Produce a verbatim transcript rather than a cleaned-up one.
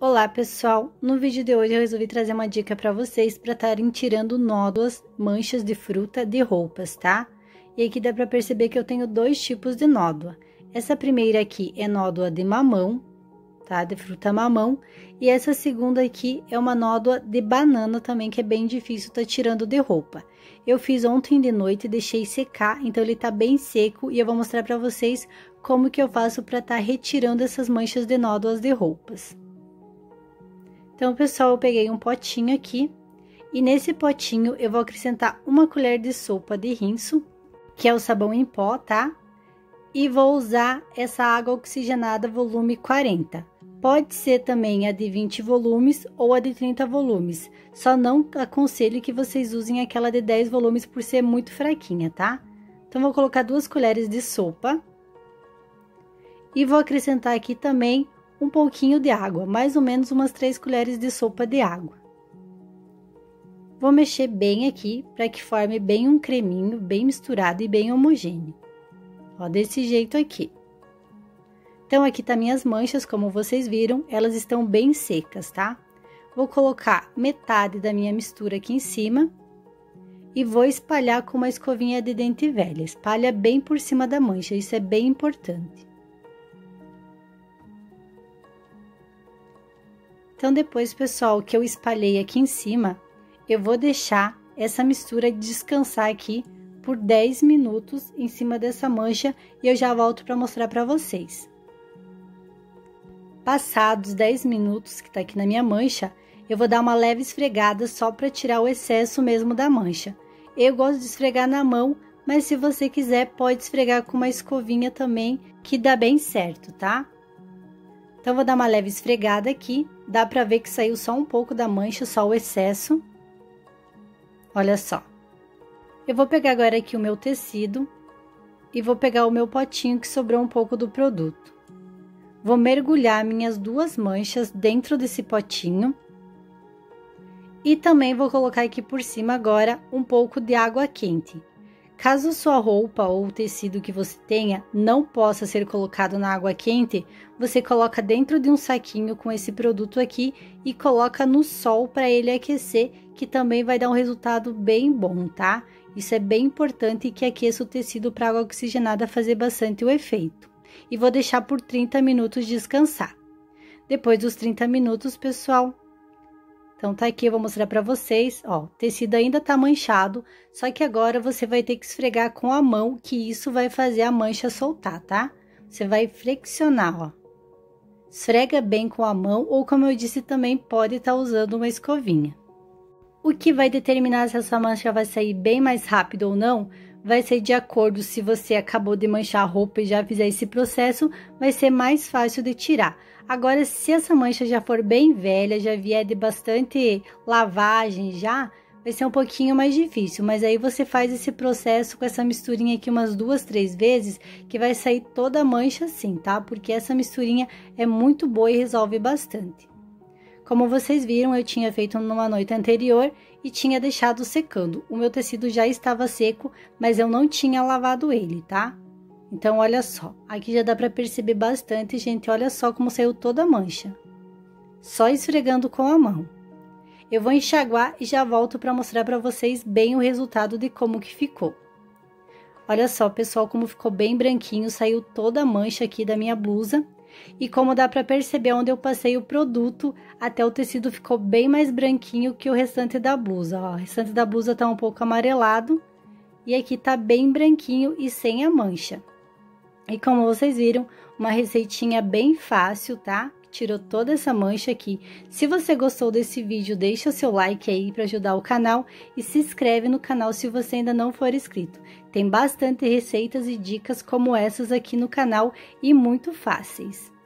Olá pessoal, no vídeo de hoje eu resolvi trazer uma dica para vocês para estarem tirando nódoas, manchas de fruta de roupas, tá? E aqui dá para perceber que eu tenho dois tipos de nódoa. Essa primeira aqui é nódoa de mamão, tá? De fruta mamão, e essa segunda aqui é uma nódoa de banana também, que é bem difícil tá tirando de roupa. Eu fiz ontem de noite e deixei secar, então ele tá bem seco e eu vou mostrar para vocês como que eu faço para estar retirando essas manchas de nódoas de roupas. Então, pessoal, eu peguei um potinho aqui e nesse potinho eu vou acrescentar uma colher de sopa de rinço, que é o sabão em pó, tá? E vou usar essa água oxigenada volume quarenta. Pode ser também a de vinte volumes ou a de trinta volumes. Só não aconselho que vocês usem aquela de dez volumes por ser muito fraquinha, tá? Então, vou colocar duas colheres de sopa e vou acrescentar aqui também um pouquinho de água, mais ou menos umas três colheres de sopa de água. Vou mexer bem aqui para que forme bem um creminho, bem misturado e bem homogêneo. Ó, desse jeito aqui. Então, aqui tá minhas manchas, como vocês viram, elas estão bem secas, tá? Vou colocar metade da minha mistura aqui em cima e vou espalhar com uma escovinha de dente velha. Espalha bem por cima da mancha, isso é bem importante. Então, depois, pessoal, que eu espalhei aqui em cima, eu vou deixar essa mistura descansar aqui por dez minutos em cima dessa mancha e eu já volto para mostrar para vocês. Passados dez minutos que tá aqui na minha mancha, eu vou dar uma leve esfregada só para tirar o excesso mesmo da mancha. Eu gosto de esfregar na mão, mas se você quiser, pode esfregar com uma escovinha também, que dá bem certo, tá? Então, vou dar uma leve esfregada aqui, dá pra ver que saiu só um pouco da mancha, só o excesso. Olha só. Eu vou pegar agora aqui o meu tecido e vou pegar o meu potinho que sobrou um pouco do produto. Vou mergulhar minhas duas manchas dentro desse potinho. E também vou colocar aqui por cima agora um pouco de água quente. Caso sua roupa ou o tecido que você tenha não possa ser colocado na água quente, você coloca dentro de um saquinho com esse produto aqui e coloca no sol para ele aquecer, que também vai dar um resultado bem bom, tá? Isso é bem importante, que aqueça o tecido para a água oxigenada fazer bastante o efeito. E vou deixar por trinta minutos descansar. Depois dos trinta minutos, pessoal... Então, tá aqui, eu vou mostrar pra vocês, ó, o tecido ainda tá manchado, só que agora você vai ter que esfregar com a mão, que isso vai fazer a mancha soltar, tá? Você vai flexionar, ó. Esfrega bem com a mão, ou como eu disse, também pode estar usando uma escovinha. O que vai determinar se essa mancha vai sair bem mais rápido ou não, vai ser de acordo se você acabou de manchar a roupa e já fizer esse processo, vai ser mais fácil de tirar. Agora, se essa mancha já for bem velha, já vier de bastante lavagem já, vai ser um pouquinho mais difícil. Mas aí você faz esse processo com essa misturinha aqui umas duas, três vezes, que vai sair toda a mancha assim, tá? Porque essa misturinha é muito boa e resolve bastante. Como vocês viram, eu tinha feito numa noite anterior e tinha deixado secando. O meu tecido já estava seco, mas eu não tinha lavado ele, tá? Então, olha só, aqui já dá para perceber bastante, gente, olha só como saiu toda a mancha. Só esfregando com a mão. Eu vou enxaguar e já volto para mostrar para vocês bem o resultado de como que ficou. Olha só, pessoal, como ficou bem branquinho, saiu toda a mancha aqui da minha blusa. E como dá para perceber onde eu passei o produto, até o tecido ficou bem mais branquinho que o restante da blusa, ó. O restante da blusa tá um pouco amarelado e aqui tá bem branquinho e sem a mancha. E como vocês viram, uma receitinha bem fácil, tá? Tirou toda essa mancha aqui. Se você gostou desse vídeo, deixa seu like aí para ajudar o canal e se inscreve no canal se você ainda não for inscrito. Tem bastante receitas e dicas como essas aqui no canal e muito fáceis.